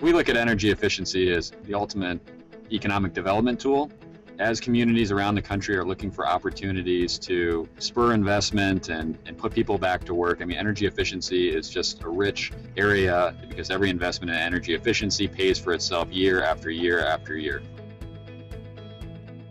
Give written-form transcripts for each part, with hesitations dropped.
We look at energy efficiency as the ultimate economic development tool. As communities around the country are looking for opportunities to spur investment and put people back to work, I mean, energy efficiency is just a rich area because every investment in energy efficiency pays for itself year after year after year.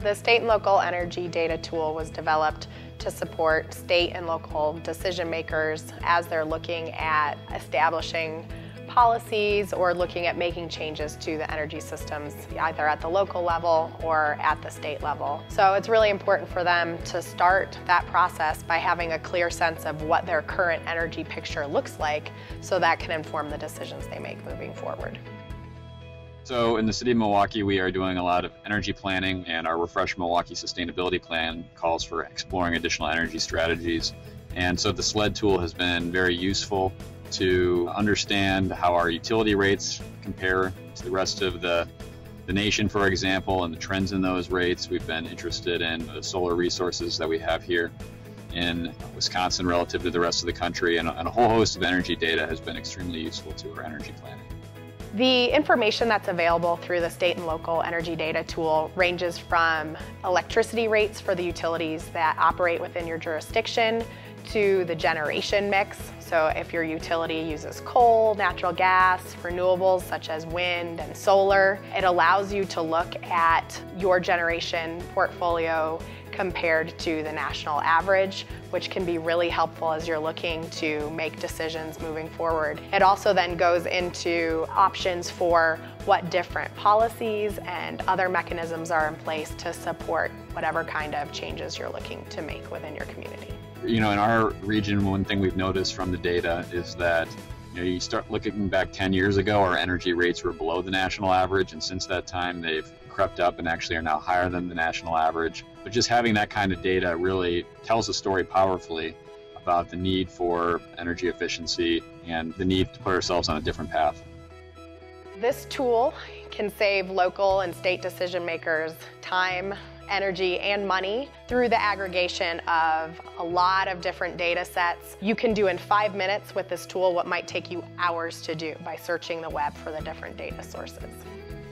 The state and local energy data tool was developed to support state and local decision makers as they're looking at establishing policies or looking at making changes to the energy systems, either at the local level or at the state level. So it's really important for them to start that process by having a clear sense of what their current energy picture looks like, so that can inform the decisions they make moving forward. So in the city of Milwaukee, we are doing a lot of energy planning, and our Refresh Milwaukee Sustainability Plan calls for exploring additional energy strategies. And so the SLED tool has been very useful to understand how our utility rates compare to the rest of the nation, for example, and the trends in those rates. We've been interested in the solar resources that we have here in Wisconsin relative to the rest of the country, and a whole host of energy data has been extremely useful to our energy planning. The information that's available through the state and local energy data tool ranges from electricity rates for the utilities that operate within your jurisdiction to the generation mix. So if your utility uses coal, natural gas, renewables such as wind and solar, it allows you to look at your generation portfolio compared to the national average, which can be really helpful as you're looking to make decisions moving forward. It also then goes into options for what different policies and other mechanisms are in place to support whatever kind of changes you're looking to make within your community. You know, in our region, one thing we've noticed from the data is that, you know, you start looking back 10 years ago, our energy rates were below the national average, and since that time they've crept up and actually are now higher than the national average. But just having that kind of data really tells a story powerfully about the need for energy efficiency and the need to put ourselves on a different path. This tool can save local and state decision makers time, energy, and money through the aggregation of a lot of different data sets. You can do in 5 minutes with this tool what might take you hours to do by searching the web for the different data sources.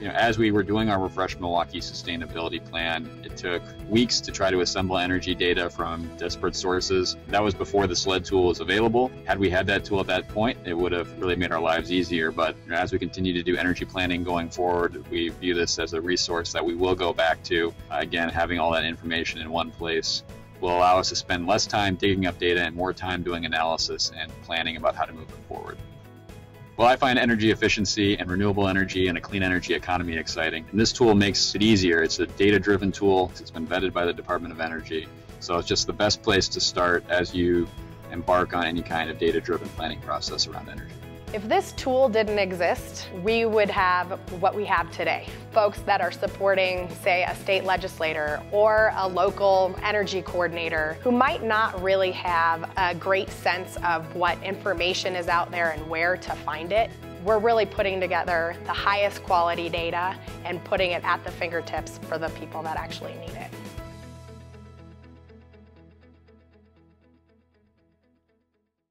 You know, as we were doing our Refresh Milwaukee Sustainability Plan, it took weeks to try to assemble energy data from disparate sources. That was before the SLED tool was available. Had we had that tool at that point, it would have really made our lives easier. But you know, as we continue to do energy planning going forward, we view this as a resource that we will go back to. Again, having all that information in one place will allow us to spend less time digging up data and more time doing analysis and planning about how to move it forward. Well, I find energy efficiency and renewable energy and a clean energy economy exciting, and this tool makes it easier. It's a data-driven tool. It's been vetted by the Department of Energy, so it's just the best place to start as you embark on any kind of data-driven planning process around energy. If this tool didn't exist, we would have what we have today. Folks that are supporting, say, a state legislator or a local energy coordinator who might not really have a great sense of what information is out there and where to find it. We're really putting together the highest quality data and putting it at the fingertips for the people that actually need it.